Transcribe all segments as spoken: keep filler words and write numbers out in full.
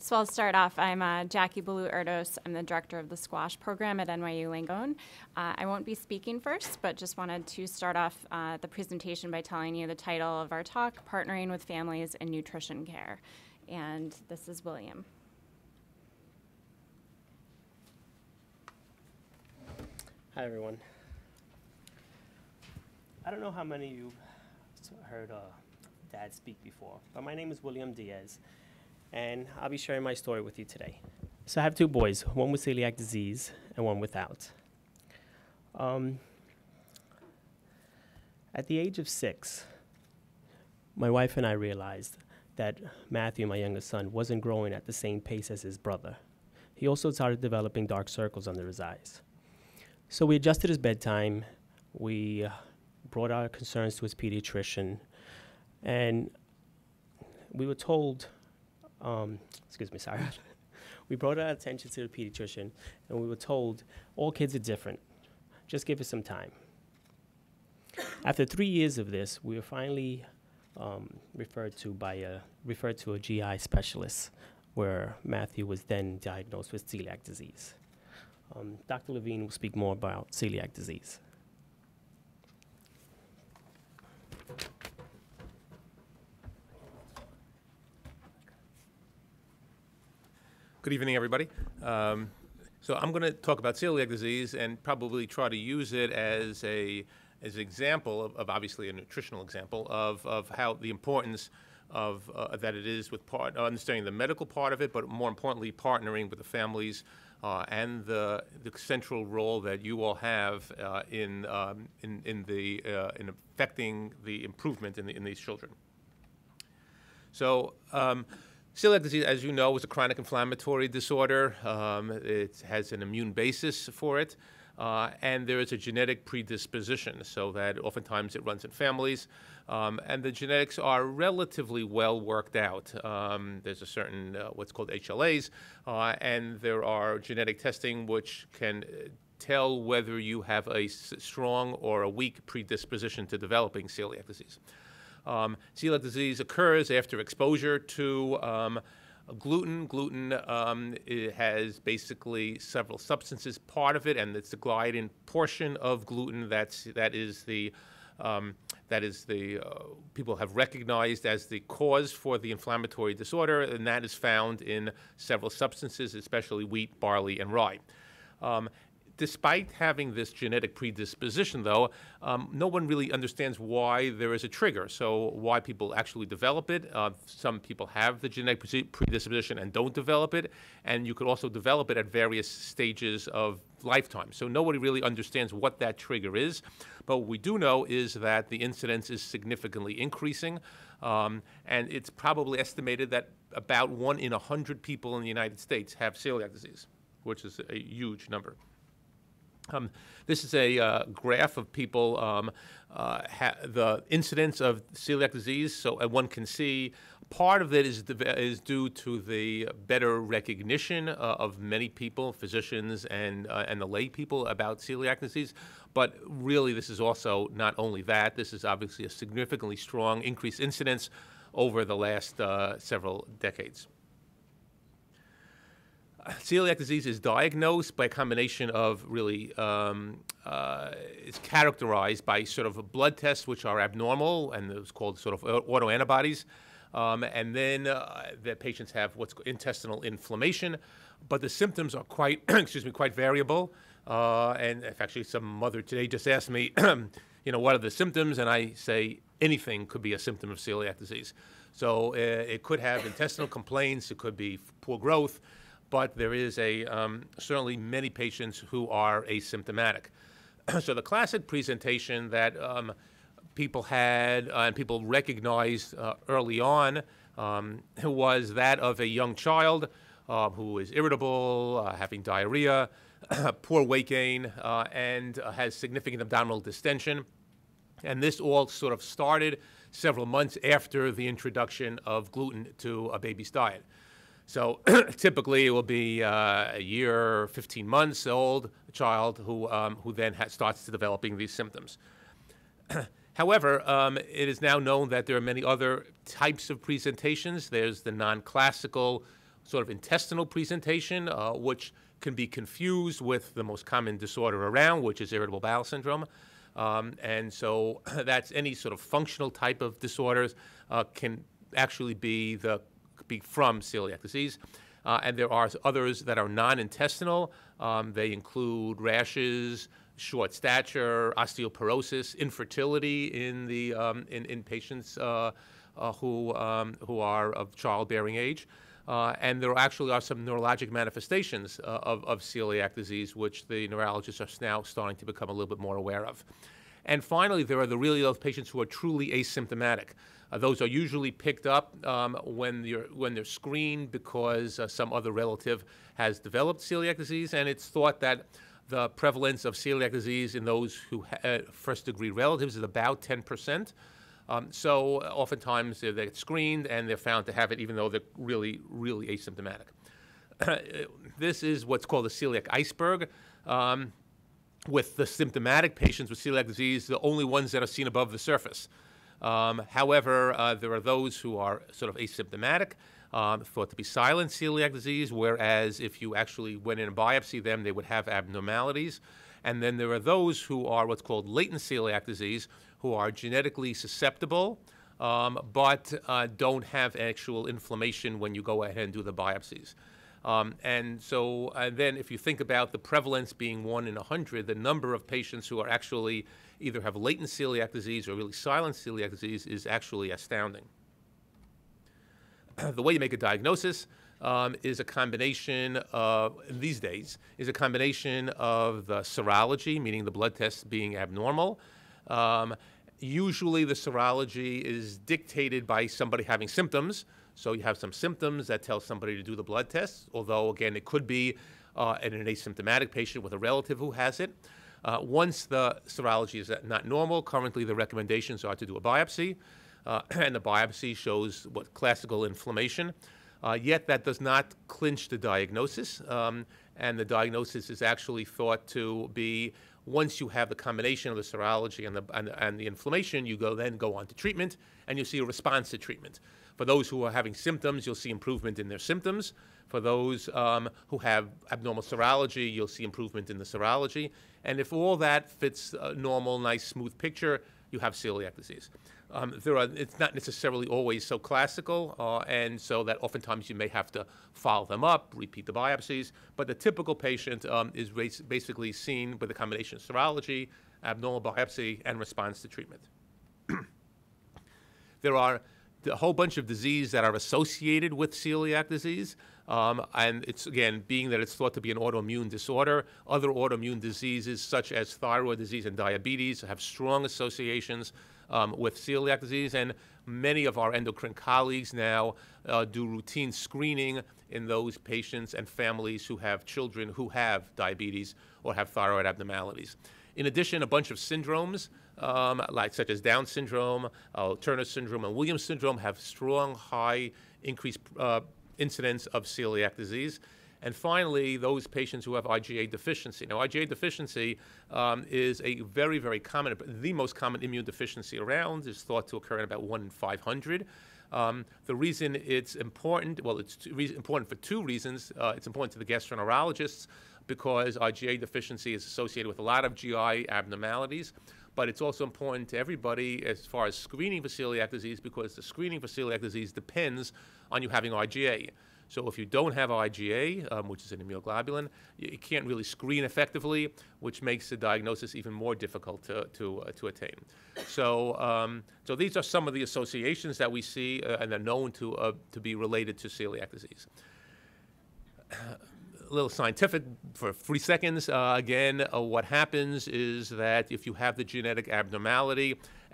So I'll start off. I'm uh, Jackie Ballou Erdos. I'm the director of the Squash program at N Y U Langone. Uh, I won't be speaking first, but just wanted to start off uh, the presentation by telling you the title of our talk, Partnering with Families in Nutrition Care. And this is William. Hi, everyone. I don't know how many of you heard uh, Dad speak before, but my name is William Diaz, and I'll be sharing my story with you today. So I have two boys, one with celiac disease and one without. Um, at the age of six, my wife and I realized that Matthew, my youngest son, wasn't growing at the same pace as his brother. He also started developing dark circles under his eyes. So we adjusted his bedtime, we uh, brought our concerns to his pediatrician, and we were told Um, excuse me, sorry. We brought our attention to the pediatrician, and we were told, all kids are different. Just give us some time. After three years of this, we were finally um, referred to by a, referred to a G I specialist, where Matthew was then diagnosed with celiac disease. Um, Doctor Levine will speak more about celiac disease. Good evening, everybody. Um, so I'm going to talk about celiac disease and probably try to use it as a as an example of, of obviously a nutritional example of of how the importance of uh, that it is with part understanding the medical part of it, but more importantly, partnering with the families uh, and the the central role that you all have uh, in, um, in in the uh, in affecting the improvement in the, in these children. So. Um, Celiac disease, as you know, is a chronic inflammatory disorder. Um, it has an immune basis for it, uh, and there is a genetic predisposition, so that oftentimes it runs in families, um, and the genetics are relatively well worked out. Um, there's a certain uh, what's called H L As, uh, and there are genetic testing which can tell whether you have a strong or a weak predisposition to developing celiac disease. Um, celiac disease occurs after exposure to um, gluten. Gluten um, it has basically several substances, part of it, and it's the gliadin portion of gluten that's, that is the, um, that is the uh, people have recognized as the cause for the inflammatory disorder, and that is found in several substances, especially wheat, barley, and rye. Um, Despite having this genetic predisposition, though, um, no one really understands why there is a trigger, so why people actually develop it. Uh, some people have the genetic predisposition and don't develop it, and you could also develop it at various stages of lifetime. So nobody really understands what that trigger is, but what we do know is that the incidence is significantly increasing, um, and it's probably estimated that about one in a hundred people in the United States have celiac disease, which is a huge number. Um, this is a uh, graph of people, um, uh, ha the incidence of celiac disease, so uh, one can see part of it is, is due to the better recognition uh, of many people, physicians and, uh, and the lay people about celiac disease, but really this is also not only that, this is obviously a significantly strong increased incidence over the last uh, several decades. Celiac disease is diagnosed by a combination of really, um, uh, it's characterized by sort of blood tests which are abnormal, and it's called sort of autoantibodies. Um, and then uh, the patients have what's called intestinal inflammation, but the symptoms are quite, excuse me, quite variable. Uh, and actually some mother today just asked me, you know, what are the symptoms? And I say anything could be a symptom of celiac disease. So uh, it could have intestinal complaints, it could be poor growth, but there is a, um, certainly many patients who are asymptomatic. So the classic presentation that um, people had uh, and people recognized uh, early on um, was that of a young child uh, who is irritable, uh, having diarrhea, poor weight gain, uh, and uh, has significant abdominal distension. And this all sort of started several months after the introduction of gluten to a baby's diet. So typically it will be uh, a year or fifteen months old child who, um, who then ha starts to developing these symptoms. However, um, it is now known that there are many other types of presentations. There's the non-classical sort of intestinal presentation, uh, which can be confused with the most common disorder around, which is irritable bowel syndrome. Um, and so that's any sort of functional type of disorders uh, can actually be, the, be from celiac disease. Uh, and there are others that are non-intestinal. Um, they include rashes, short stature, osteoporosis, infertility in the um, in, in patients uh, uh, who um, who are of childbearing age, uh, and there actually are some neurologic manifestations uh, of of celiac disease, which the neurologists are now starting to become a little bit more aware of. And finally, there are the really ill patients who are truly asymptomatic. Uh, those are usually picked up um, when they're when they're screened because uh, some other relative has developed celiac disease, and it's thought that the prevalence of celiac disease in those who ha first-degree relatives is about ten percent. Um, so oftentimes they get screened and they're found to have it, even though they're really, really asymptomatic. This is what's called the celiac iceberg. Um, with the symptomatic patients with celiac disease, the only ones that are seen above the surface. Um, however, uh, there are those who are sort of asymptomatic, Um, thought to be silent celiac disease, whereas if you actually went in and biopsy them, they would have abnormalities. And then there are those who are what's called latent celiac disease, who are genetically susceptible, um, but uh, don't have actual inflammation when you go ahead and do the biopsies. Um, and so uh, then if you think about the prevalence being one in a hundred, the number of patients who are actually either have latent celiac disease or really silent celiac disease is actually astounding. The way you make a diagnosis um, is a combination of, these days, is a combination of the serology, meaning the blood test being abnormal. Um, usually the serology is dictated by somebody having symptoms. So you have some symptoms that tell somebody to do the blood test, although, again, it could be uh, in an asymptomatic patient with a relative who has it. Uh, once the serology is not normal, currently the recommendations are to do a biopsy. Uh, and the biopsy shows what classical inflammation, uh, yet that does not clinch the diagnosis. Um, and the diagnosis is actually thought to be, once you have the combination of the serology and the, and, and the inflammation, you go then go on to treatment, and you see a response to treatment. For those who are having symptoms, you'll see improvement in their symptoms. For those um, who have abnormal serology, you'll see improvement in the serology. And if all that fits a normal, nice, smooth picture, you have celiac disease. Um, there are, it's not necessarily always so classical, uh, and so that oftentimes you may have to follow them up, repeat the biopsies, but the typical patient um, is basically seen with a combination of serology, abnormal biopsy, and response to treatment. There are a whole bunch of diseases that are associated with celiac disease, um, and it's, again, being that it's thought to be an autoimmune disorder, other autoimmune diseases such as thyroid disease and diabetes have strong associations Um, with celiac disease, and many of our endocrine colleagues now uh, do routine screening in those patients and families who have children who have diabetes or have thyroid abnormalities. In addition, a bunch of syndromes, um, like such as Down syndrome, uh, Turner syndrome, and Williams syndrome have strong, high, increased uh, incidence of celiac disease. And finally, those patients who have IgA deficiency. Now, IgA deficiency um, is a very, very common, the most common immune deficiency around. It's thought to occur in about one in five hundred. Um, the reason it's important, well, it's important for two reasons. Uh, it's important to the gastroenterologists because IgA deficiency is associated with a lot of G I abnormalities. But it's also important to everybody as far as screening for celiac disease because the screening for celiac disease depends on you having IgA. So if you don't have IgA, um, which is an immunoglobulin, you can't really screen effectively, which makes the diagnosis even more difficult to, to, uh, to attain. So, um, so these are some of the associations that we see uh, and are known to, uh, to be related to celiac disease. A little scientific for three seconds. Uh, again, uh, what happens is that if you have the genetic abnormality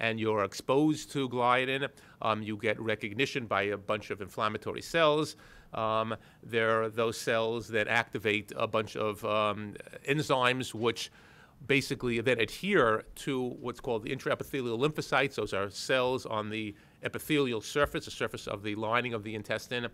and you're exposed to gliadin, um, you get recognition by a bunch of inflammatory cells. Um, there are those cells that activate a bunch of um, enzymes which basically then adhere to what's called the intraepithelial lymphocytes. Those are cells on the epithelial surface, the surface of the lining of the intestine.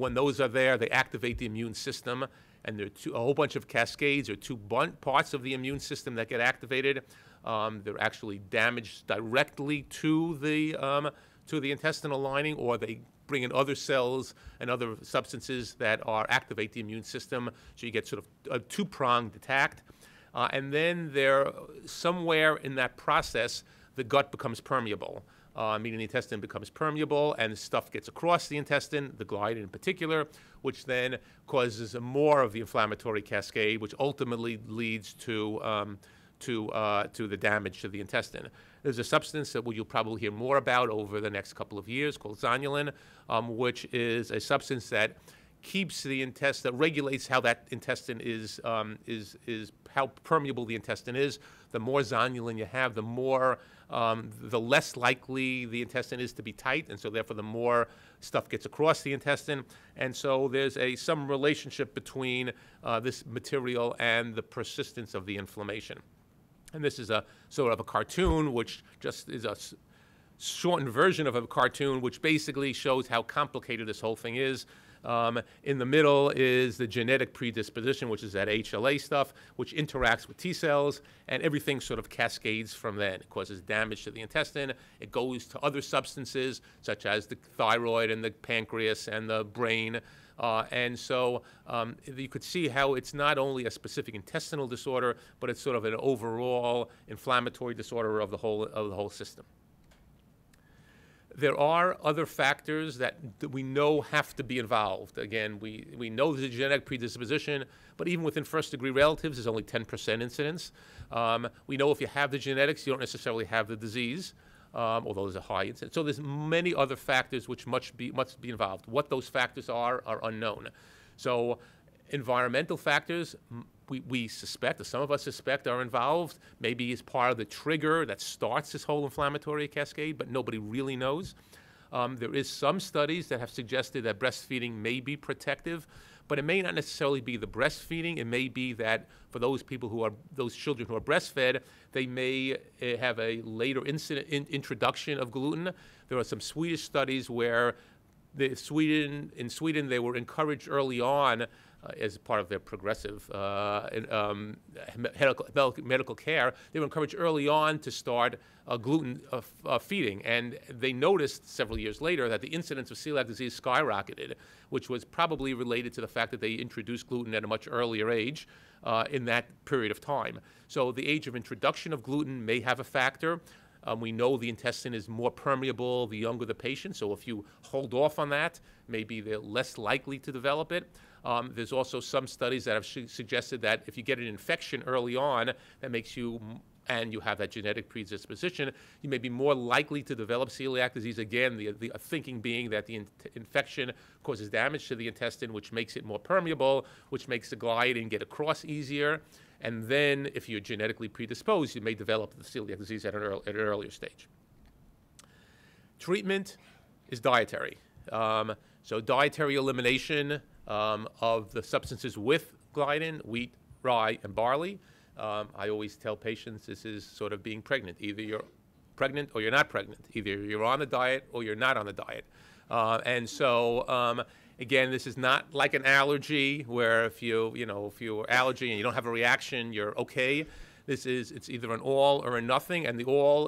When those are there, they activate the immune system. And there are two, a whole bunch of cascades or two parts of the immune system that get activated. Um, they're actually damaged directly to the, um, to the intestinal lining, or they bring in other cells and other substances that are activate the immune system. So you get sort of a two-pronged attack. Uh, and then there, somewhere in that process, the gut becomes permeable, uh, meaning the intestine becomes permeable, and stuff gets across the intestine, the gliadin in particular, which then causes more of the inflammatory cascade, which ultimately leads to um, to uh, to the damage to the intestine. There's a substance that you'll probably hear more about over the next couple of years called zonulin, um, which is a substance that keeps the intestine, that regulates how that intestine is, um, is, is how permeable the intestine is. The more zonulin you have, the more, um, the less likely the intestine is to be tight, and so therefore the more stuff gets across the intestine. And so there's a, some relationship between uh, this material and the persistence of the inflammation. And this is a sort of a cartoon, which just is a shortened version of a cartoon, which basically shows how complicated this whole thing is. Um, in the middle is the genetic predisposition, which is that H L A stuff, which interacts with T cells, and everything sort of cascades from that. It causes damage to the intestine. It goes to other substances, such as the thyroid and the pancreas and the brain. Uh, and so um, you could see how it's not only a specific intestinal disorder, but it's sort of an overall inflammatory disorder of the whole, of the whole system. There are other factors that we know have to be involved. Again, we, we know there's a genetic predisposition, but even within first-degree relatives, there's only ten percent incidence. Um, we know if you have the genetics, you don't necessarily have the disease, um, although there's a high incidence. So there's many other factors which must be, must be involved. What those factors are are unknown. So environmental factors, we, we suspect, or some of us suspect, are involved, maybe as part of the trigger that starts this whole inflammatory cascade, but nobody really knows. Um, there is some studies that have suggested that breastfeeding may be protective, but it may not necessarily be the breastfeeding. It may be that for those people who are, those children who are breastfed, they may uh, have a later incident, in, introduction of gluten. There are some Swedish studies where the Sweden, in Sweden they were encouraged early on, Uh, as part of their progressive uh, um, medical, medical care, they were encouraged early on to start uh, gluten uh, f uh, feeding. And they noticed several years later that the incidence of celiac disease skyrocketed, which was probably related to the fact that they introduced gluten at a much earlier age uh, in that period of time. So the age of introduction of gluten may have a factor. Um, we know the intestine is more permeable the younger the patient, so if you hold off on that, maybe they're less likely to develop it. Um, there's also some studies that have su suggested that if you get an infection early on, that makes you, and you have that genetic predisposition, you may be more likely to develop celiac disease. Again, the, the thinking being that the in infection causes damage to the intestine, which makes it more permeable, which makes the gliadin get across easier. And then if you're genetically predisposed, you may develop the celiac disease at an, early, at an earlier stage. Treatment is dietary. Um, so dietary elimination um, of the substances with gliadin, wheat, rye, and barley. Um, I always tell patients this is sort of being pregnant. Either you're pregnant or you're not pregnant. Either you're on the diet or you're not on the diet. Uh, and so, um, again, this is not like an allergy where if you, you know, if you're allergy and you don't have a reaction, you're okay. This is, it's either an all or a nothing, and the all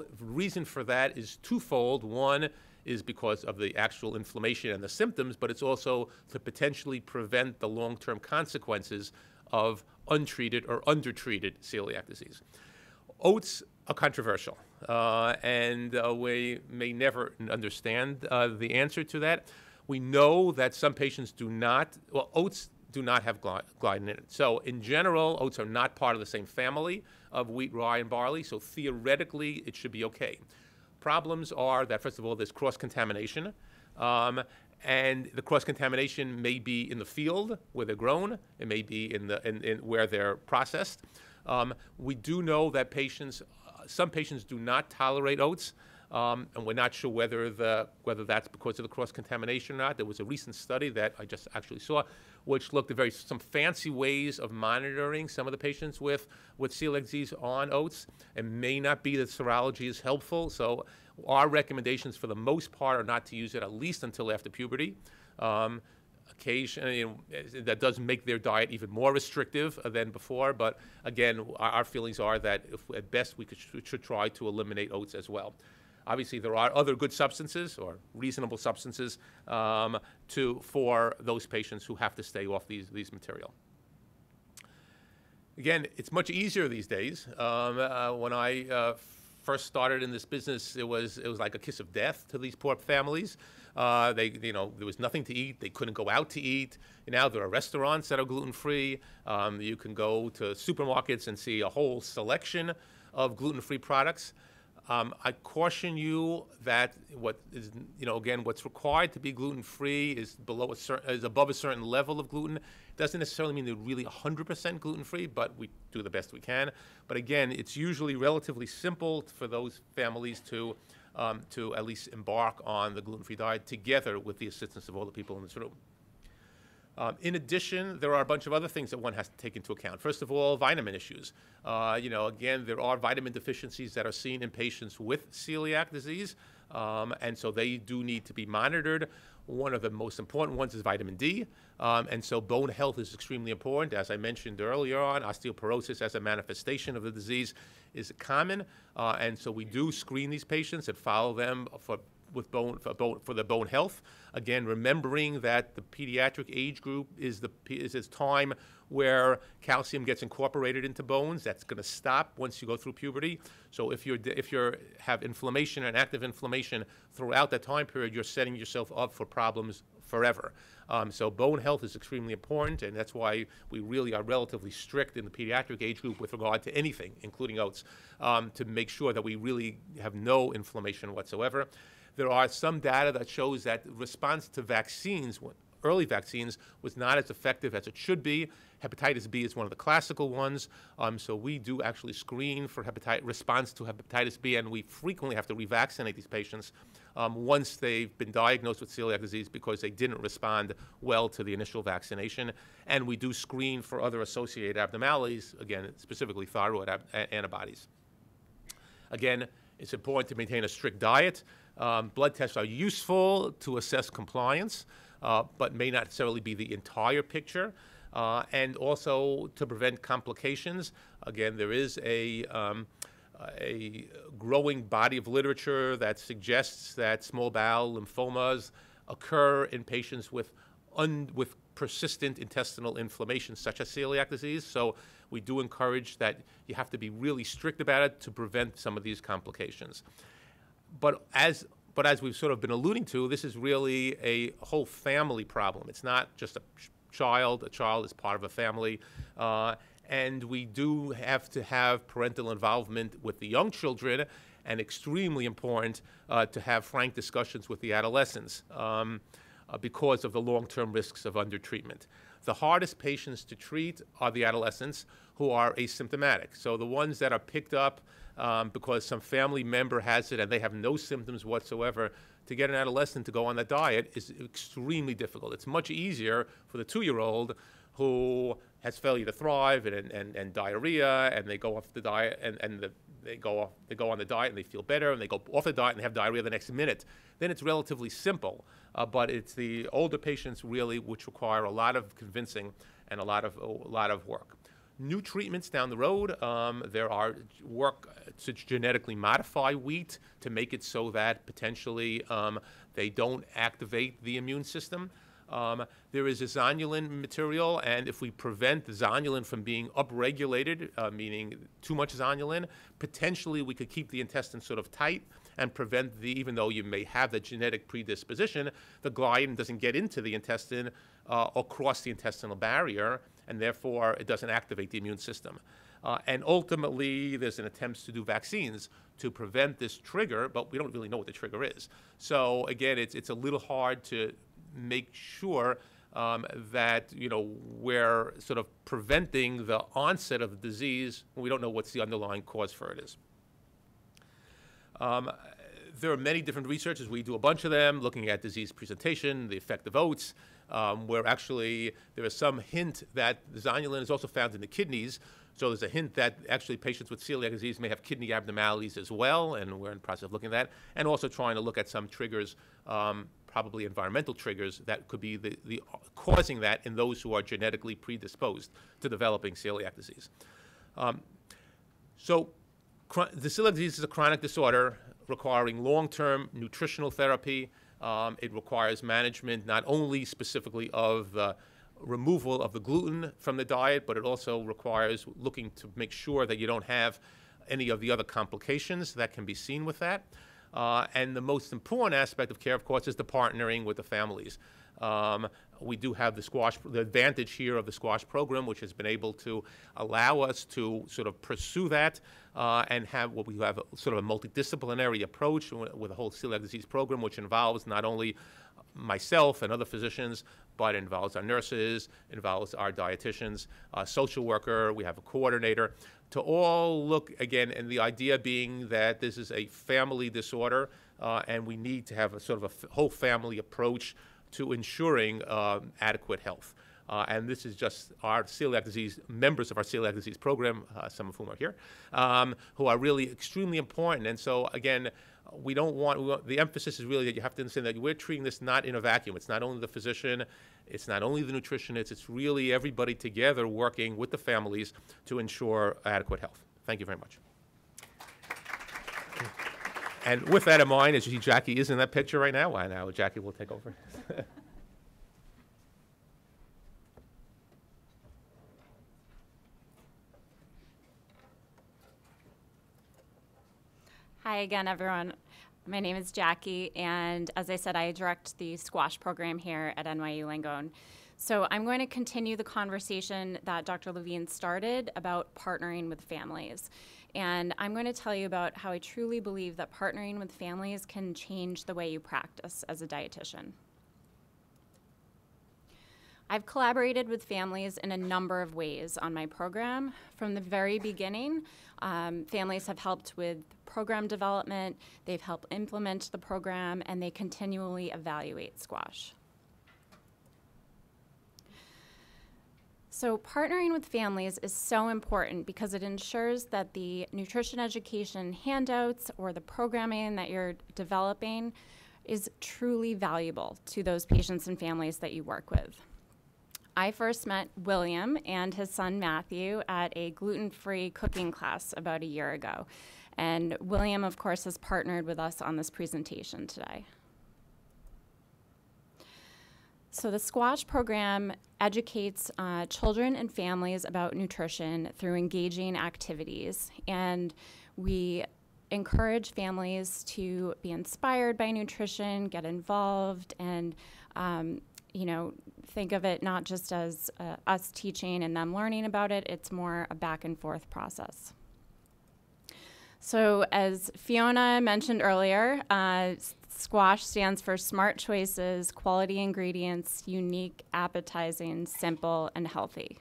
reason for that is twofold. One is because of the actual inflammation and the symptoms, but it's also to potentially prevent the long-term consequences of untreated or undertreated celiac disease. Oats are controversial, uh, and uh, we may never understand uh, the answer to that. We know that some patients do not, well, oats do not have gliadin in it. So in general, oats are not part of the same family of wheat, rye, and barley, so theoretically it should be okay. Problems are that, first of all, there's cross-contamination, um, and the cross-contamination may be in the field where they're grown, it may be in the, in, in where they're processed. Um, we do know that patients, uh, some patients do not tolerate oats. Um, and we're not sure whether, the, whether that's because of the cross-contamination or not. There was a recent study that I just actually saw, which looked at very, some fancy ways of monitoring some of the patients with, with celiac disease on oats. It may not be that serology is helpful, so our recommendations for the most part are not to use it at least until after puberty. Um, Occasionally, you know, that does make their diet even more restrictive than before, but again, our, our feelings are that if, at best we could, should try to eliminate oats as well. Obviously, there are other good substances or reasonable substances um, to, for those patients who have to stay off these, these material. Again, it's much easier these days. Um, uh, when I uh, first started in this business, it was, it was like a kiss of death to these poor families. Uh, they, you know, there was nothing to eat. They couldn't go out to eat. Now there are restaurants that are gluten-free. Um, you can go to supermarkets and see a whole selection of gluten-free products. Um, I caution you that what is, you know, again, what's required to be gluten-free is below a certain, is above a certain level of gluten. It doesn't necessarily mean they're really one hundred percent gluten-free, but we do the best we can. But again, it's usually relatively simple for those families to, um, to at least embark on the gluten-free diet together with the assistance of all the people in this room. Um, in addition, there are a bunch of other things that one has to take into account. First of all, vitamin issues. Uh, you know, again, there are vitamin deficiencies that are seen in patients with celiac disease, um, and so they do need to be monitored. One of the most important ones is vitamin D, um, and so bone health is extremely important. As I mentioned earlier on, osteoporosis as a manifestation of the disease is common, uh, and so we do screen these patients and follow them for with bone for, bone for the bone health. Again, remembering that the pediatric age group is the is this time where calcium gets incorporated into bones. That's going to stop once you go through puberty. So if you're if you're have inflammation and active inflammation throughout that time period, you're setting yourself up for problems forever. Um, so bone health is extremely important, and that's why we really are relatively strict in the pediatric age group with regard to anything, including oats, um, to make sure that we really have no inflammation whatsoever. There are some data that shows that response to vaccines, early vaccines, was not as effective as it should be. Hepatitis B is one of the classical ones. Um, so we do actually screen for hepatitis, response to hepatitis B, and we frequently have to revaccinate these patients um, once they've been diagnosed with celiac disease because they didn't respond well to the initial vaccination. And we do screen for other associated abnormalities, again, specifically thyroid antibodies. Again, it's important to maintain a strict diet. Um, blood tests are useful to assess compliance, uh, but may not necessarily be the entire picture, uh, and also to prevent complications. Again, there is a, um, a growing body of literature that suggests that small bowel lymphomas occur in patients with, un with persistent intestinal inflammation, such as celiac disease. So we do encourage that you have to be really strict about it to prevent some of these complications. But as, but as we've sort of been alluding to, this is really a whole family problem. It's not just a ch child. A child is part of a family. Uh, and we do have to have parental involvement with the young children, and extremely important uh, to have frank discussions with the adolescents um, uh, because of the long-term risks of undertreatment. The hardest patients to treat are the adolescents who are asymptomatic. So the ones that are picked up Um, because some family member has it and they have no symptoms whatsoever, to get an adolescent to go on that diet is extremely difficult. It's much easier for the two-year-old who has failure to thrive and, and, and diarrhea, and they go off the diet and, and the, they, go off, they go on the diet and they feel better, and they go off the diet and have diarrhea the next minute. Then it's relatively simple, uh, but it's the older patients really which require a lot of convincing and a lot of, a lot of work. New treatments down the road. Um, there are work to genetically modify wheat to make it so that potentially um, they don't activate the immune system. Um, there is a zonulin material, and if we prevent the zonulin from being upregulated, uh, meaning too much zonulin, potentially we could keep the intestine sort of tight and prevent the, even though you may have the genetic predisposition, the gliadin doesn't get into the intestine uh, or cross the intestinal barrier, and therefore it doesn't activate the immune system. Uh, and ultimately, there's an attempt to do vaccines to prevent this trigger, but we don't really know what the trigger is. So again, it's, it's a little hard to make sure um, that, you know, we're sort of preventing the onset of the disease when we don't know what's the underlying cause for it is. Um, there are many different researches. We do a bunch of them, looking at disease presentation, the effect of oats, Um, where actually there is some hint that zonulin is also found in the kidneys. So there's a hint that actually patients with celiac disease may have kidney abnormalities as well, and we're in the process of looking at that, and also trying to look at some triggers, um, probably environmental triggers, that could be the, the causing that in those who are genetically predisposed to developing celiac disease. Um, so the celiac disease is a chronic disorder. requiring long-term nutritional therapy. Um, it requires management not only specifically of the removal of the gluten from the diet, but it also requires looking to make sure that you don't have any of the other complications that can be seen with that. Uh, and the most important aspect of care, of course, is the partnering with the families. Um, we do have the squash, the advantage here of the squash program, which has been able to allow us to sort of pursue that uh, and have what we have a, sort of a multidisciplinary approach with a whole celiac disease program, which involves not only myself and other physicians, but involves our nurses, involves our dietitians, our social worker, we have a coordinator, to all look, again, and the idea being that this is a family disorder uh, and we need to have a sort of a f whole family approach to ensuring uh, adequate health. Uh, and this is just our celiac disease, members of our celiac disease program, uh, some of whom are here, um, who are really extremely important. And so, again, we don't want, we want, the emphasis is really that you have to understand that we're treating this not in a vacuum. It's not only the physician, it's not only the nutritionist, it's really everybody together working with the families to ensure adequate health. Thank you very much. And with that in mind, as you see, Jackie is in that picture right now. Why now, Jackie will take over. Hi again, everyone. My name is Jackie, and as I said, I direct the squash program here at N Y U Langone. So I'm going to continue the conversation that Doctor Levine started about partnering with families. And I'm going to tell you about how I truly believe that partnering with families can change the way you practice as a dietitian. I've collaborated with families in a number of ways on my program. From the very beginning, um, families have helped with program development, they've helped implement the program, and they continually evaluate squash. So partnering with families is so important because it ensures that the nutrition education handouts or the programming that you're developing is truly valuable to those patients and families that you work with. I first met William and his son Matthew at a gluten-free cooking class about a year ago. And William, of course, has partnered with us on this presentation today. So the squash program educates uh, children and families about nutrition through engaging activities. And we encourage families to be inspired by nutrition, get involved, and um, you know, think of it not just as uh, us teaching and them learning about it, it's more a back and forth process. So as Fiona mentioned earlier, uh, squash stands for smart choices, quality ingredients, unique, appetizing, simple, and healthy.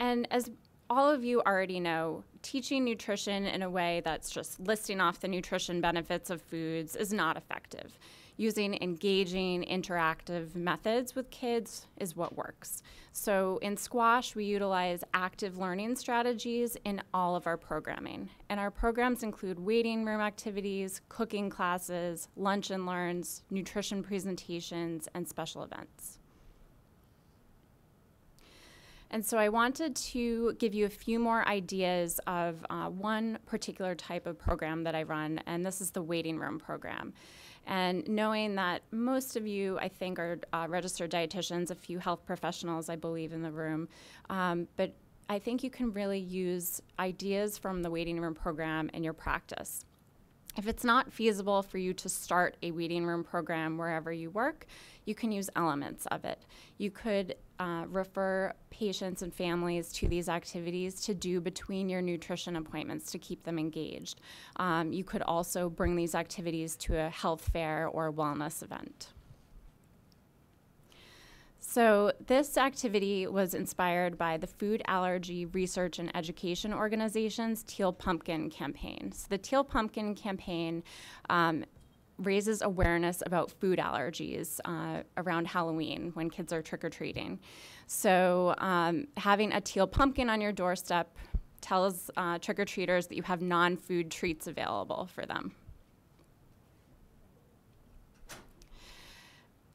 And as all of you already know, teaching nutrition in a way that's just listing off the nutrition benefits of foods is not effective. Using engaging, interactive methods with kids is what works. So in squash, we utilize active learning strategies in all of our programming. And our programs include waiting room activities, cooking classes, lunch and learns, nutrition presentations, and special events. And so I wanted to give you a few more ideas of uh, one particular type of program that I run, and this is the waiting room program. And knowing that most of you, I think, are uh, registered dietitians, a few health professionals, I believe, in the room, um, but I think you can really use ideas from the waiting room program in your practice. If it's not feasible for you to start a waiting room program wherever you work, you can use elements of it. You could uh, refer patients and families to these activities to do between your nutrition appointments to keep them engaged. Um, you could also bring these activities to a health fair or a wellness event. So this activity was inspired by the Food Allergy Research and Education Organization's Teal Pumpkin Campaign. So the Teal Pumpkin Campaign um, raises awareness about food allergies uh, around Halloween when kids are trick-or-treating. So um, having a teal pumpkin on your doorstep tells uh, trick-or-treaters that you have non-food treats available for them.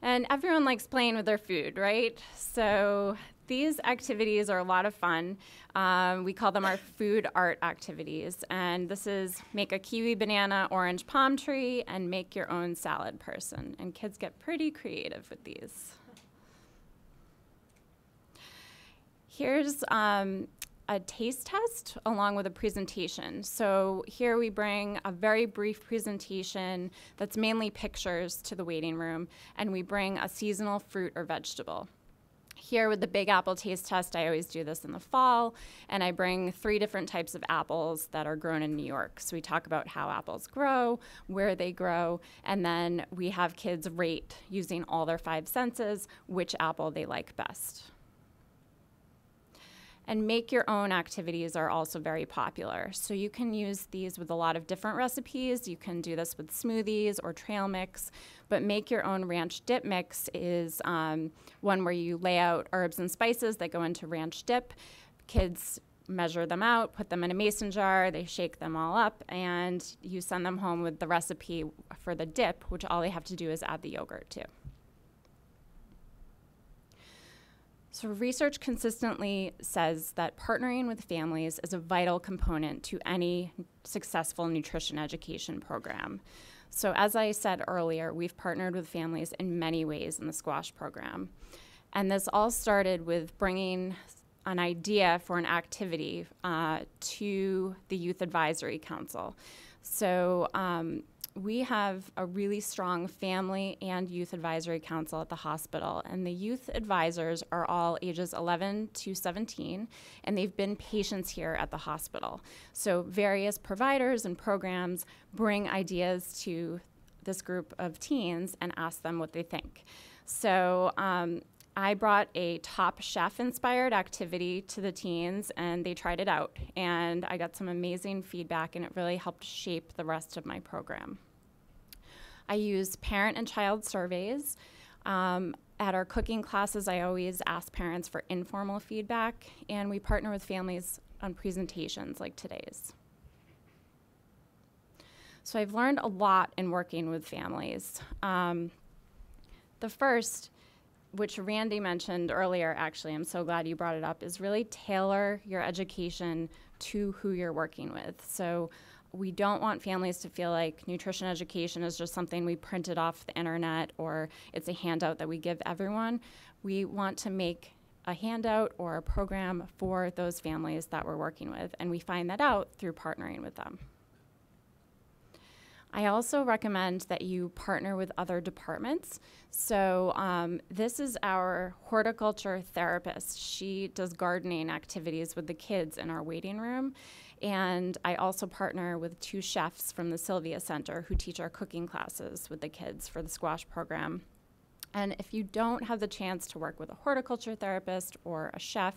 And everyone likes playing with their food, right? So these activities are a lot of fun. Um, we call them our food art activities. And this is make a kiwi, banana, orange palm tree, and make your own salad person. And kids get pretty creative with these. Here's um, a taste test along with a presentation. So here we bring a very brief presentation that's mainly pictures to the waiting room, and we bring a seasonal fruit or vegetable. Here with the Big Apple Taste Test, I always do this in the fall, and I bring three different types of apples that are grown in New York. So we talk about how apples grow, where they grow, and then we have kids rate using all their five senses which apple they like best. And make your own activities are also very popular. So you can use these with a lot of different recipes. You can do this with smoothies or trail mix, but make your own ranch dip mix is um, one where you lay out herbs and spices that go into ranch dip. Kids measure them out, put them in a mason jar, they shake them all up, and you send them home with the recipe for the dip, which all they have to do is add the yogurt to. So research consistently says that partnering with families is a vital component to any successful nutrition education program. So as I said earlier, we've partnered with families in many ways in the Squash program. And this all started with bringing an idea for an activity uh, to the Youth Advisory Council. So um, we have a really strong family and youth advisory council at the hospital, and the youth advisors are all ages eleven to seventeen, and they've been patients here at the hospital. So various providers and programs bring ideas to this group of teens and ask them what they think. So um, I brought a Top Chef-inspired activity to the teens, and they tried it out. And I got some amazing feedback, and it really helped shape the rest of my program. I use parent and child surveys. Um, at our cooking classes, I always ask parents for informal feedback, and we partner with families on presentations like today's. So I've learned a lot in working with families. Um, the first, which Randy mentioned earlier, actually, I'm so glad you brought it up, is really tailor your education to who you're working with. So we don't want families to feel like nutrition education is just something we printed off the internet or it's a handout that we give everyone. We want to make a handout or a program for those families that we're working with, and we find that out through partnering with them. I also recommend that you partner with other departments. So um, this is our horticulture therapist. She does gardening activities with the kids in our waiting room. And I also partner with two chefs from the Sylvia Center who teach our cooking classes with the kids for the Squash program. And if you don't have the chance to work with a horticulture therapist or a chef,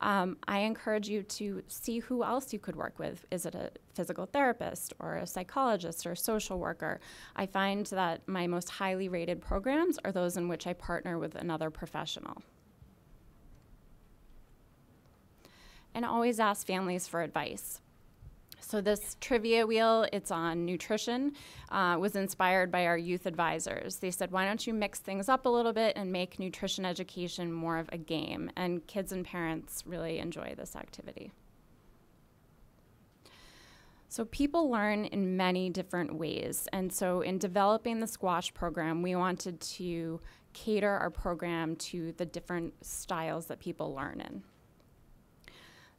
Um, I encourage you to see who else you could work with. Is it a physical therapist or a psychologist or a social worker? I find that my most highly rated programs are those in which I partner with another professional. And always ask families for advice. So this trivia wheel, it's on nutrition, uh, was inspired by our youth advisors. They said, why don't you mix things up a little bit and make nutrition education more of a game? And kids and parents really enjoy this activity. So people learn in many different ways. And so in developing the Squash program, we wanted to cater our program to the different styles that people learn in.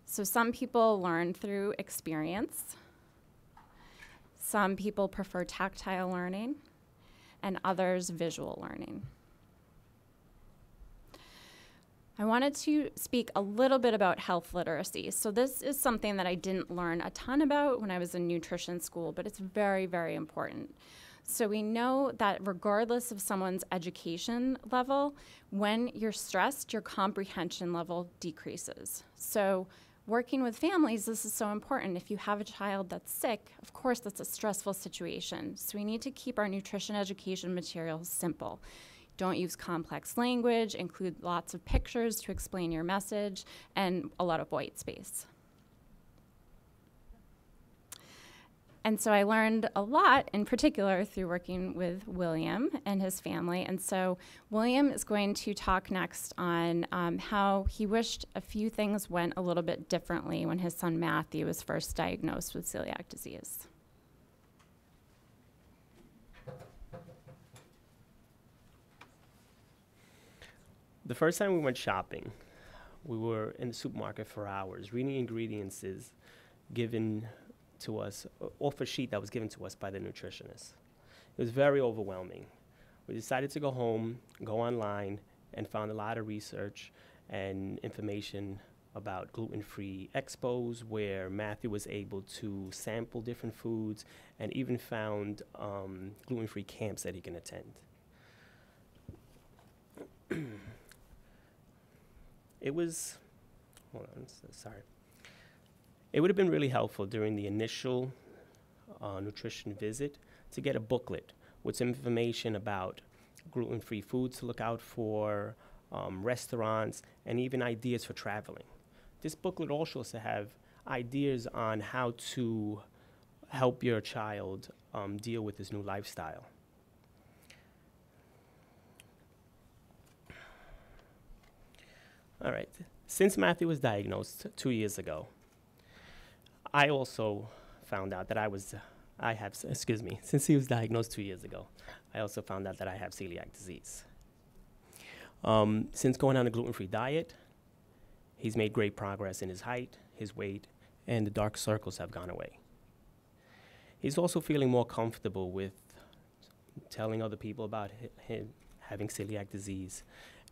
So some people learn through experience, some people prefer tactile learning, and others visual learning. I wanted to speak a little bit about health literacy. So this is something that I didn't learn a ton about when I was in nutrition school, but it's very, very important. So we know that regardless of someone's education level, when you're stressed, your comprehension level decreases. So working with families, this is so important. If you have a child that's sick, of course that's a stressful situation. So we need to keep our nutrition education materials simple. Don't use complex language, include lots of pictures to explain your message, and a lot of white space. And so I learned a lot, in particular, through working with William and his family. And so William is going to talk next on um, how he wished a few things went a little bit differently when his son Matthew was first diagnosed with celiac disease. The first time we went shopping, we were in the supermarket for hours, reading ingredients given to us, off a sheet that was given to us by the nutritionist. It was very overwhelming. We decided to go home, go online, and found a lot of research and information about gluten-free expos, where Matthew was able to sample different foods and even found um, gluten-free camps that he can attend. It was, hold on, so sorry. It would have been really helpful during the initial uh, nutrition visit to get a booklet with some information about gluten-free foods to look out for, um, restaurants, and even ideas for traveling. This booklet also has to have ideas on how to help your child um, deal with this new lifestyle. All right, since Matthew was diagnosed two years ago, I also found out that I was, I have, excuse me, since he was diagnosed two years ago, I also found out that I have celiac disease. Um, since going on a gluten-free diet, he's made great progress in his height, his weight, and the dark circles have gone away. He's also feeling more comfortable with telling other people about him having celiac disease.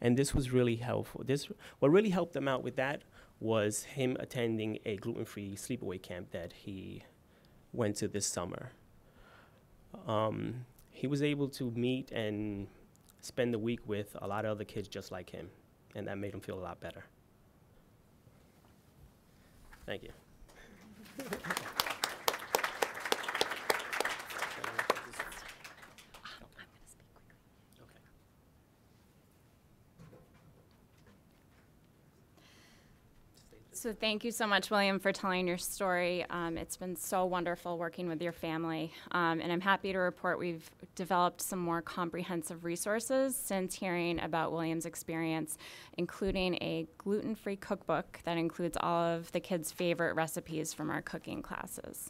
And this was really helpful. This, what really helped him out with that was him attending a gluten-free sleepaway camp that he went to this summer. Um, he was able to meet and spend the week with a lot of other kids just like him, and that made him feel a lot better. Thank you. So thank you so much, William, for telling your story. Um, it's been so wonderful working with your family. Um, and I'm happy to report we've developed some more comprehensive resources since hearing about William's experience, including a gluten-free cookbook that includes all of the kids' favorite recipes from our cooking classes.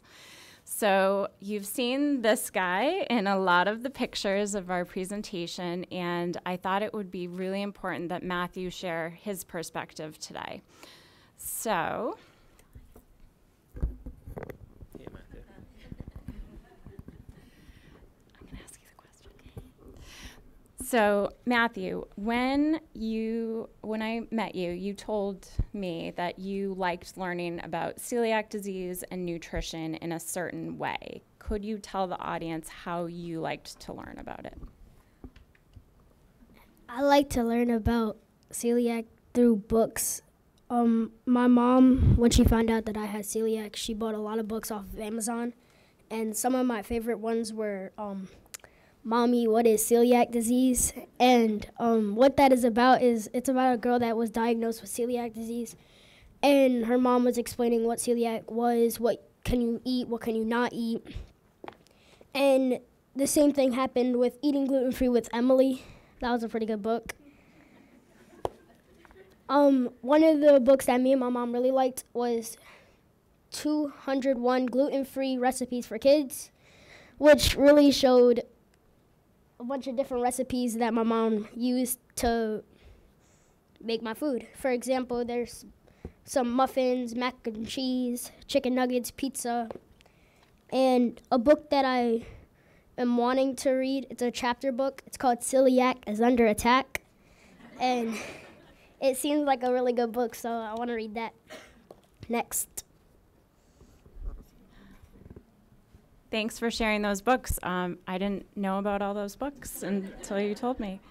So you've seen this guy in a lot of the pictures of our presentation, and I thought it would be really important that Matthew share his perspective today. So, hey, Matthew. I'm going to ask you the question. So, Matthew, when you when I met you, you told me that you liked learning about celiac disease and nutrition in a certain way. Could you tell the audience how you liked to learn about it? I like to learn about celiac through books. Um, my mom, when she found out that I had celiac, she bought a lot of books off of Amazon, and some of my favorite ones were um, Mommy, What is Celiac Disease? And um, what that is about is it's about a girl that was diagnosed with celiac disease, and her mom was explaining what celiac was, what can you eat, what can you not eat. And the same thing happened with Eating Gluten-Free with Emily. That was a pretty good book. Um, one of the books that me and my mom really liked was two oh one Gluten-Free Recipes for Kids, which really showed a bunch of different recipes that my mom used to make my food. For example, there's some muffins, mac and cheese, chicken nuggets, pizza. And a book that I am wanting to read, it's a chapter book. It's called Celiac is Under Attack. And it seems like a really good book, so I want to read that next. Thanks for sharing those books. Um, I didn't know about all those books until you told me.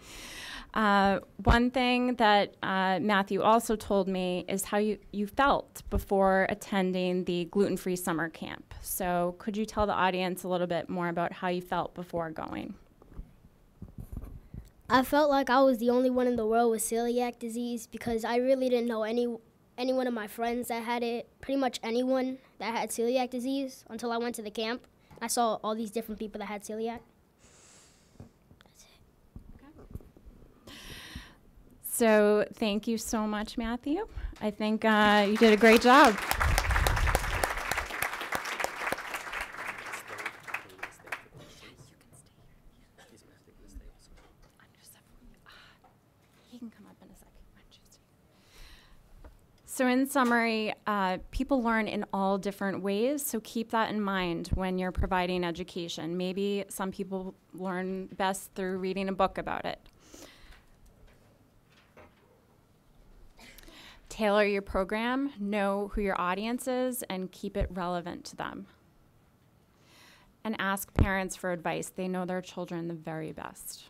Uh, one thing that uh, Matthew also told me is how you, you felt before attending the gluten-free summer camp. So could you tell the audience a little bit more about how you felt before going? I felt like I was the only one in the world with celiac disease because I really didn't know any any one of my friends that had it, pretty much anyone that had celiac disease until I went to the camp. I saw all these different people that had celiac. That's it. Okay. So thank you so much, Matthew. I think uh, you did a great job. So in summary, uh, people learn in all different ways, so keep that in mind when you're providing education. Maybe some people learn best through reading a book about it. Tailor your program, know who your audience is, and keep it relevant to them. And ask parents for advice. They know their children the very best.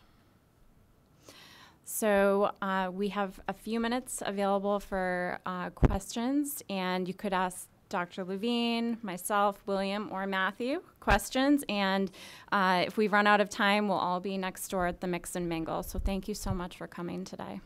So uh, we have a few minutes available for uh, questions, and you could ask Doctor Levine, myself, William, or Matthew questions, and uh, if we run out of time, we'll all be next door at the Mix and Mingle. So thank you so much for coming today.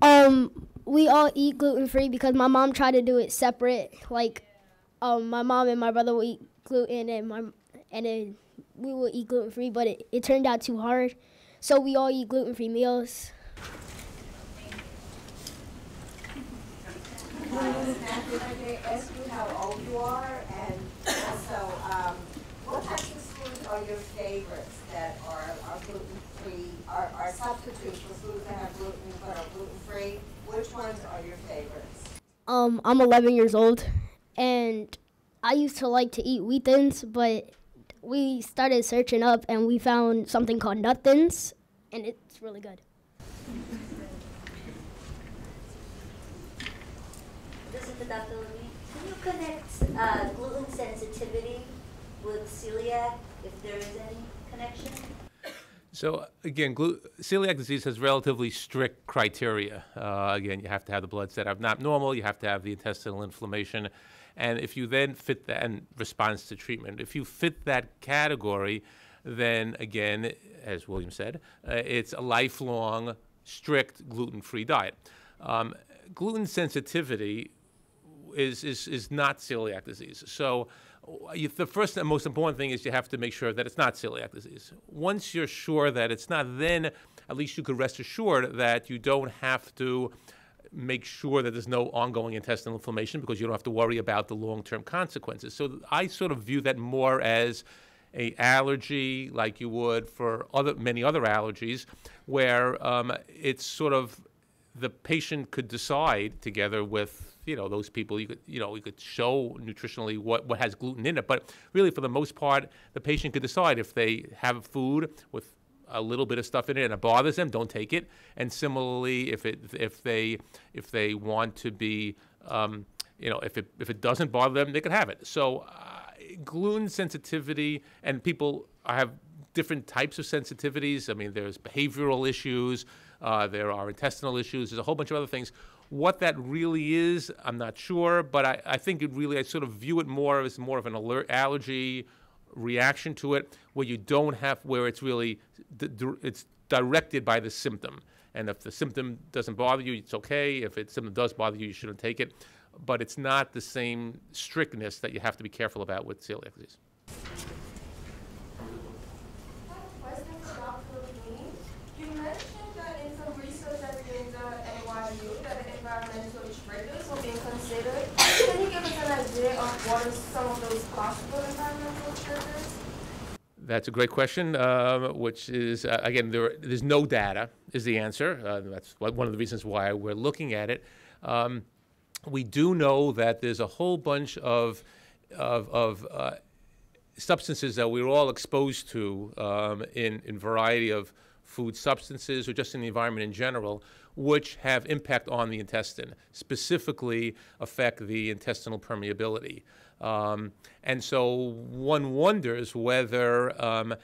Um, we all eat gluten-free because my mom tried to do it separate. Like, um, my mom and my brother will eat gluten, and my and then we will eat gluten-free, but it, it turned out too hard. So we all eat gluten-free meals. Can I ask you how old you are, and also um, what types of foods are your favorites that are, are gluten-free, are, are substitutes for foods that have gluten but are gluten-free? Which ones are your favorites? Um, I'm eleven years old, and I used to like to eat Wheat Thins, but we started searching up, and we found something called Nut Thins, and it's really good. This is the Doctor Levine. Can you connect uh, gluten sensitivity with celiac, if there is any connection? So again, celiac disease has relatively strict criteria. Uh, again, you have to have the blood set up not normal, you have to have the intestinal inflammation, and if you then fit that, and response to treatment, if you fit that category, then again, as William said, uh, it's a lifelong, strict gluten-free diet. Um, gluten sensitivity is, is, is not celiac disease. So the first and most important thing is you have to make sure that it's not celiac disease. Once you're sure that it's not, then at least you could rest assured that you don't have to make sure that there's no ongoing intestinal inflammation, because you don't have to worry about the long-term consequences. So I sort of view that more as an allergy, like you would for other, many other allergies, where um, it's sort of the patient could decide together with you know, those people, you could, you know, you could show nutritionally what, what has gluten in it. But really, for the most part, the patient could decide if they have food with a little bit of stuff in it and it bothers them, don't take it. And similarly, if it, if they, if they want to be, um, you know, if it, if it doesn't bother them, they could have it. So uh, gluten sensitivity, and people have different types of sensitivities. I mean, there's behavioral issues, uh, there are intestinal issues, there's a whole bunch of other things. What that really is, I'm not sure, but I, I think it really, I sort of view it more as more of an alert allergy reaction to it, where you don't have, where it's really, it's directed by the symptom. And if the symptom doesn't bother you, it's okay. If the symptom does bother you, you shouldn't take it. But it's not the same strictness that you have to be careful about with celiac disease. That's a great question, uh, which is, uh, again, there, there's no data is the answer. Uh, that's one of the reasons why we're looking at it. Um, we do know that there's a whole bunch of, of, of uh, substances that we're all exposed to um, in a variety of food substances or just in the environment in general, which have impact on the intestine, specifically affect the intestinal permeability. Um, and so one wonders whether um,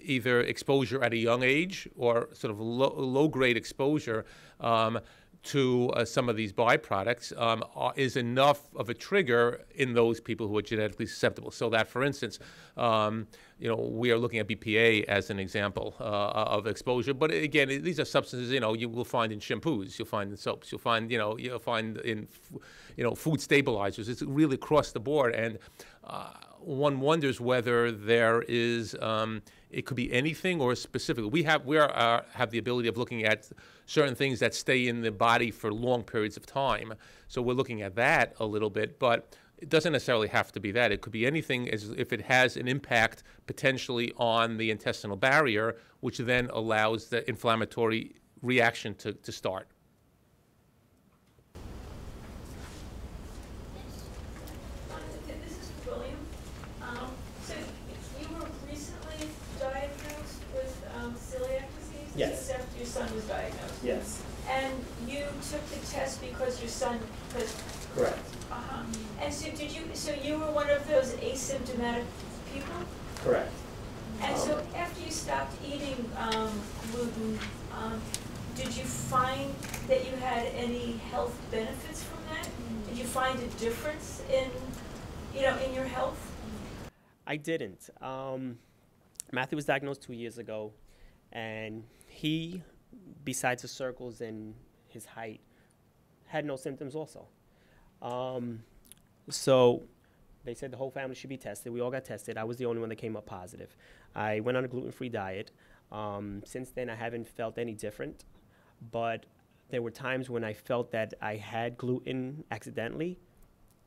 either exposure at a young age or sort of low, low grade exposure um, to uh, some of these byproducts um, are, is enough of a trigger in those people who are genetically susceptible. So that, for instance, um, you know, we are looking at B P A as an example uh, of exposure. But again, it, these are substances, you know, you will find in shampoos, you'll find in soaps, you'll find, you know, you'll find in, you know, food stabilizers. It's really across the board. And uh, one wonders whether there is, um, it could be anything or specifically. We have we are, uh, have the ability of looking at certain things that stay in the body for long periods of time. So we're looking at that a little bit, but it doesn't necessarily have to be that. It could be anything as if it has an impact potentially on the intestinal barrier, which then allows the inflammatory reaction to, to start. Yes. Except your son was diagnosed. Yes. And you took the test because your son was. Correct. Uh huh. And so did you? So you were one of those asymptomatic people. Correct. And um, so after you stopped eating um, gluten, um, did you find that you had any health benefits from that? Mm-hmm. Did you find a difference in, you know, in your health? I didn't. Um, Matthew was diagnosed two years ago, and he, besides his circles and his height, had no symptoms also. Um, so they said the whole family should be tested. We all got tested. I was the only one that came up positive. I went on a gluten-free diet. Um, since then, I haven't felt any different. But there were times when I felt that I had gluten accidentally.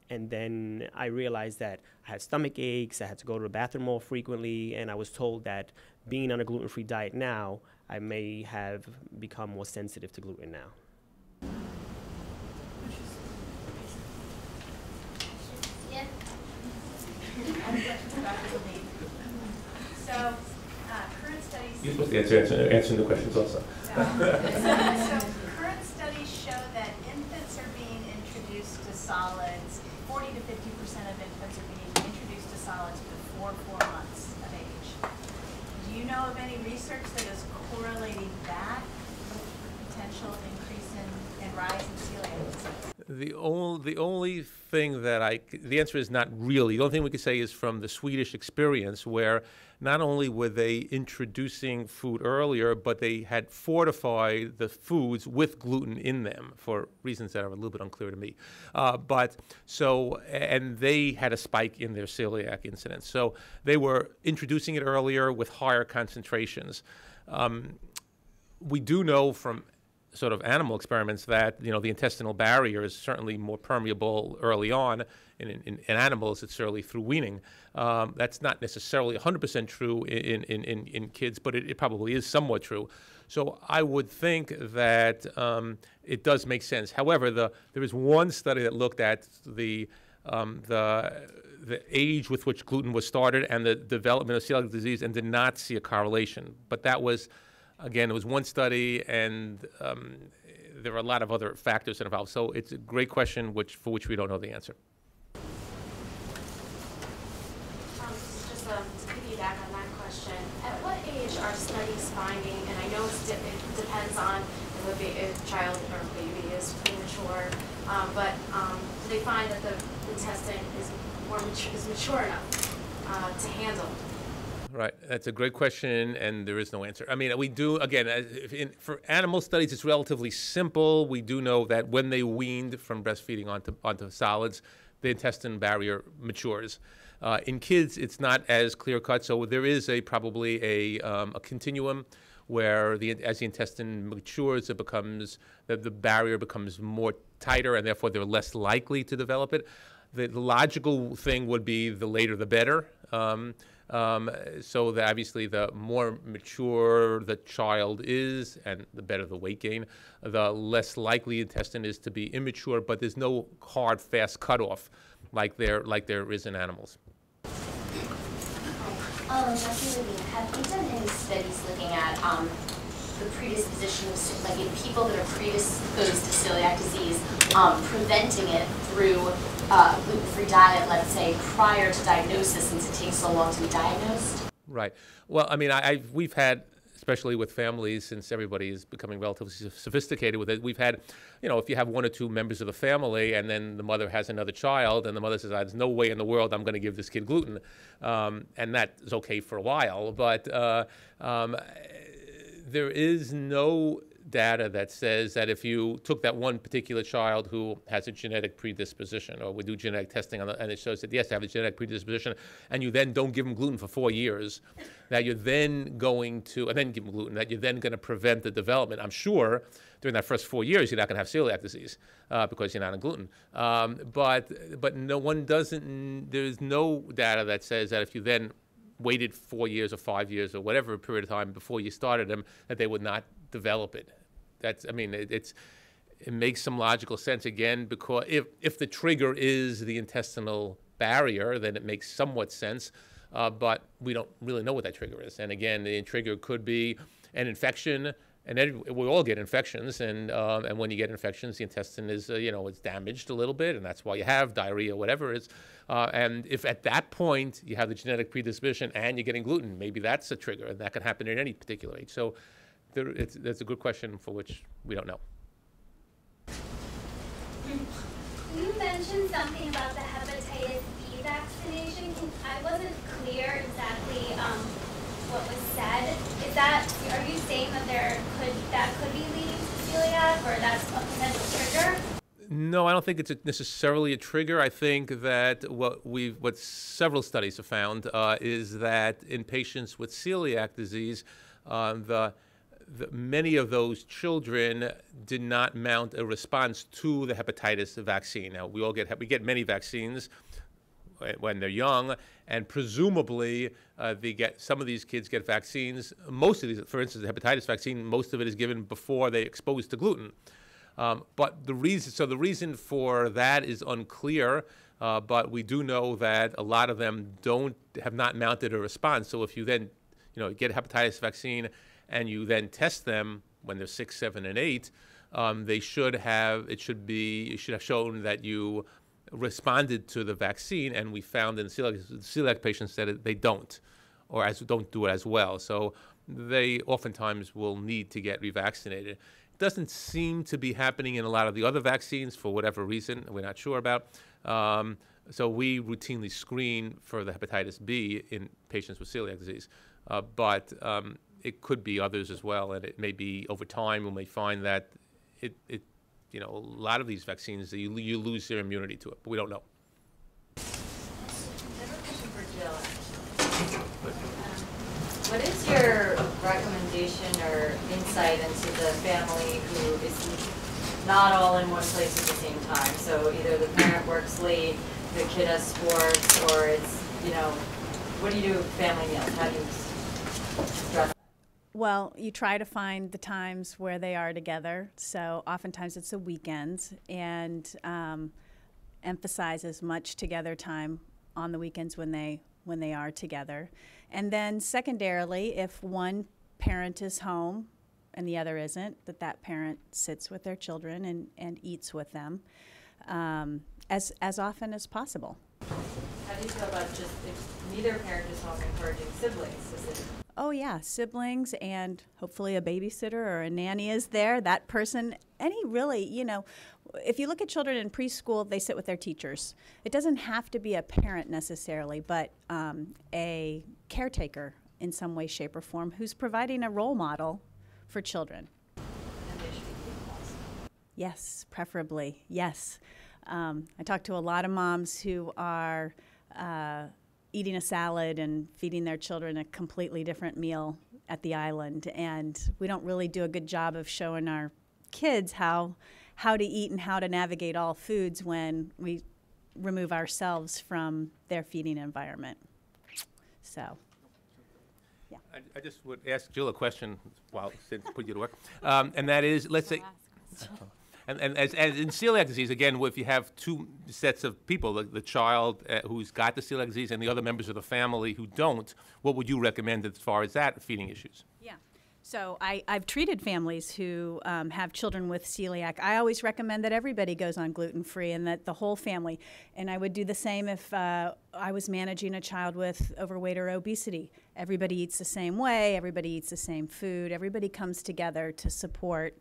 And then I realized that I had stomach aches, I had to go to the bathroom more frequently, and I was told that being on a gluten-free diet now, I may have become more sensitive to gluten now. Yeah. So, uh, current studies... You're supposed to answer, answer answering the questions also. So, so current studies show that infants are being introduced to solids. forty to fifty percent of infants are being introduced to solids before four months of age. Do you know of any research that is correlating that with potential increase in, in rise in celiac disease? The only, the only thing that I, the answer is not really. The only thing we could say is from the Swedish experience, where not only were they introducing food earlier, but they had fortified the foods with gluten in them for reasons that are a little bit unclear to me. Uh, but so, and they had a spike in their celiac incidence. So they were introducing it earlier with higher concentrations. Um, we do know from sort of animal experiments that, you know, the intestinal barrier is certainly more permeable early on. In, in, in animals, it's certainly through weaning. Um, that's not necessarily one hundred percent true in, in, in, in kids, but it, it probably is somewhat true. So I would think that um, it does make sense. However, the, there is one study that looked at the, um, the, the age with which gluten was started and the development of celiac disease and did not see a correlation, but that was, again, it was one study, and um, there are a lot of other factors involved. So it's a great question, which for which we don't know the answer. Um, just um, to piggyback on that question, at what age are studies finding, and I know it's de it depends on if a child or baby is premature, um, but um, do they find that the intestine is, more mature, is mature enough uh, to handle? Right. That's a great question, and there is no answer. I mean, we do, again, in, for animal studies, it's relatively simple. We do know that when they weaned from breastfeeding onto, onto solids, the intestine barrier matures. Uh, in kids, it's not as clear-cut, so there is a probably a, um, a continuum where the, as the intestine matures, it becomes, the, the barrier becomes more tighter, and therefore they're less likely to develop it. The, the logical thing would be the later the better. Um, Um, so that obviously the more mature the child is, and the better the weight gain, the less likely intestine is to be immature, but there's no hard, fast cutoff like there, like there is in animals. Hi. Um, Jackie Levine, have you done any studies looking at um, the predisposition of, like in people that are predisposed to celiac disease, um, preventing it through Uh, gluten-free diet, let's say, prior to diagnosis, since it takes so long to be diagnosed? Right. Well, I mean, I, I've, we've had especially with families, since everybody is becoming relatively sophisticated with it. We've had, you know, if you have one or two members of the family and then the mother has another child and the mother says, there's no way in the world I'm going to give this kid gluten. Um, and that is okay for a while. But uh, um, there is no data that says that if you took that one particular child who has a genetic predisposition, or we do genetic testing on the, and it shows that, yes, they have a genetic predisposition, and you then don't give them gluten for four years, that you're then going to, and then give them gluten, that you're then going to prevent the development. I'm sure during that first four years, you're not going to have celiac disease uh, because you're not on gluten. Um, but but no one doesn't, there's no data that says that if you then waited four years or five years or whatever period of time before you started them, that they would not develop it. That's, I mean, it, it's, it makes some logical sense, again, because if, if the trigger is the intestinal barrier, then it makes somewhat sense, uh, but we don't really know what that trigger is. And again, the trigger could be an infection, and it, we all get infections, and, uh, and when you get infections, the intestine is, uh, you know, it's damaged a little bit, and that's why you have diarrhea or whatever it is. Uh, and if at that point you have the genetic predisposition and you're getting gluten, maybe that's a trigger, and that can happen at any particular age. So there, it's, that's a good question for which we don't know. You mentioned something about the hepatitis B vaccination. I wasn't clear exactly um, what was said. Is that, are you saying that there could, that could be leading to celiac, or that's a potential trigger? No, I don't think it's a, necessarily a trigger. I think that what we've, what several studies have found uh, is that in patients with celiac disease, uh, the The, many of those children did not mount a response to the hepatitis vaccine. Now, we all get, we get many vaccines when they're young, and presumably uh, they get, some of these kids get vaccines. Most of these, for instance, the hepatitis vaccine, most of it is given before they exposed to gluten. Um, but the reason, so the reason for that is unclear. Uh, but we do know that a lot of them don't, have not mounted a response. So if you then, you know, get a hepatitis vaccine, and you then test them when they're six, seven, and eight, um, they should have, it should be, it should have shown that you responded to the vaccine, and we found in celiac, celiac patients that they don't, or as, don't do it as well. So they oftentimes will need to get revaccinated. It doesn't seem to be happening in a lot of the other vaccines for whatever reason, we're not sure about. Um, so we routinely screen for the hepatitis B in patients with celiac disease, uh, but um, it could be others as well, and it may be over time we may find that it, it you know, a lot of these vaccines, you, you lose their immunity to it, but we don't know. I have a question for Jill, actually. Um, what is your recommendation or insight into the family who is not all in one place at the same time? So either the parent works late, the kid has sports, or it's, you know, what do you do with family meals? How do you stress? Well, you try to find the times where they are together. So oftentimes it's a weekend, and um, emphasize as much together time on the weekends when they when they are together. And then secondarily, if one parent is home and the other isn't, that that parent sits with their children and, and eats with them um, as, as often as possible. How do you feel about just if neither parent is home, encouraging siblings to sit? Oh yeah, siblings, and hopefully a babysitter or a nanny is there, that person, any really, you know, if you look at children in preschool, they sit with their teachers. It doesn't have to be a parent necessarily, but um, a caretaker in some way, shape, or form who's providing a role model for children. And they should be awesome. Yes, preferably, yes. Um, I talk to a lot of moms who are uh, eating a salad and feeding their children a completely different meal at the island. And we don't really do a good job of showing our kids how how to eat and how to navigate all foods when we remove ourselves from their feeding environment. So, yeah. I, I just would ask Jill a question while since put you to work. Um, and that is, let's say, And, and as, as in celiac disease, again, if you have two sets of people, the, the child uh, who's got the celiac disease and the other members of the family who don't, what would you recommend as far as that feeding issues? Yeah. So I, I've treated families who um, have children with celiac. I always recommend that everybody goes on gluten-free and that the whole family. And I would do the same if uh, I was managing a child with overweight or obesity. Everybody eats the same way. Everybody eats the same food. Everybody comes together to support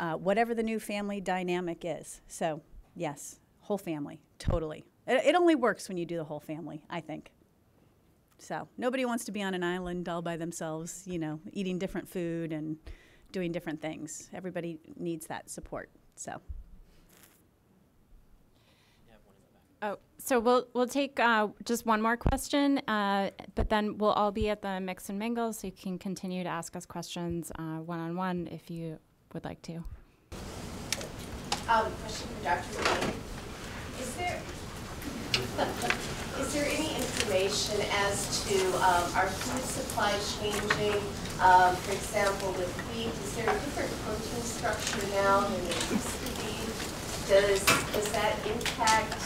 uh, whatever the new family dynamic is. So, yes, whole family, totally. It, it only works when you do the whole family, I think. So nobody wants to be on an island all by themselves, you know, eating different food and doing different things. Everybody needs that support. So, oh, so we'll we'll take uh, just one more question, uh, but then we'll all be at the mix and mingle, so you can continue to ask us questions uh, one on one if you would like to. Um, question for Doctor Levine. Is there? Is there any information as to um, our food supply changing? Um, for example, with wheat, is there a different protein structure now than it used to be? Does, does that impact,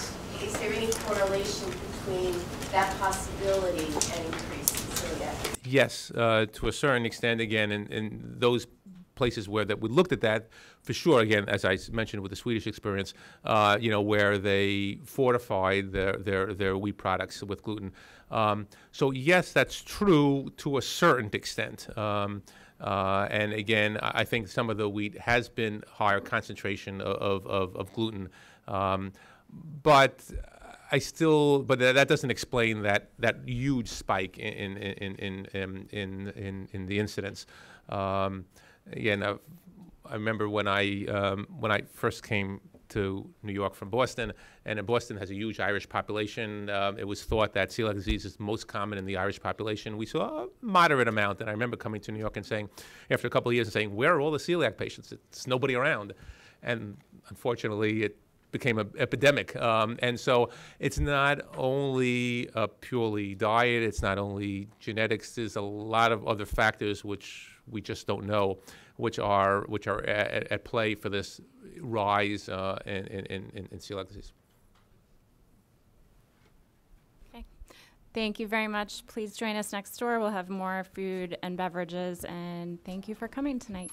is there any correlation between that possibility and increased celiac? Yes, uh, to a certain extent, again, in, in those places where that we looked at that, for sure, again, as I mentioned with the Swedish experience, uh, you know, where they fortified their, their, their wheat products with gluten. Um, so, yes, that's true to a certain extent. Um, uh, and, again, I think some of the wheat has been higher concentration of, of, of gluten. Um, but I still, but that doesn't explain that, that huge spike in, in, in, in, in, in, in the incidence. Um, Again, I, I remember when I um, when I first came to New York from Boston, and Boston has a huge Irish population. Uh, it was thought that celiac disease is most common in the Irish population. We saw a moderate amount, and I remember coming to New York and saying, after a couple of years, and saying, "Where are all the celiac patients? It's nobody around," and unfortunately, it became an epidemic. Um, and so it's not only a purely diet, it's not only genetics, there's a lot of other factors which we just don't know, which are which are at, at play for this rise uh, in, in, in, in celiac disease. Okay. Thank you very much. Please join us next door. We'll have more food and beverages, and thank you for coming tonight.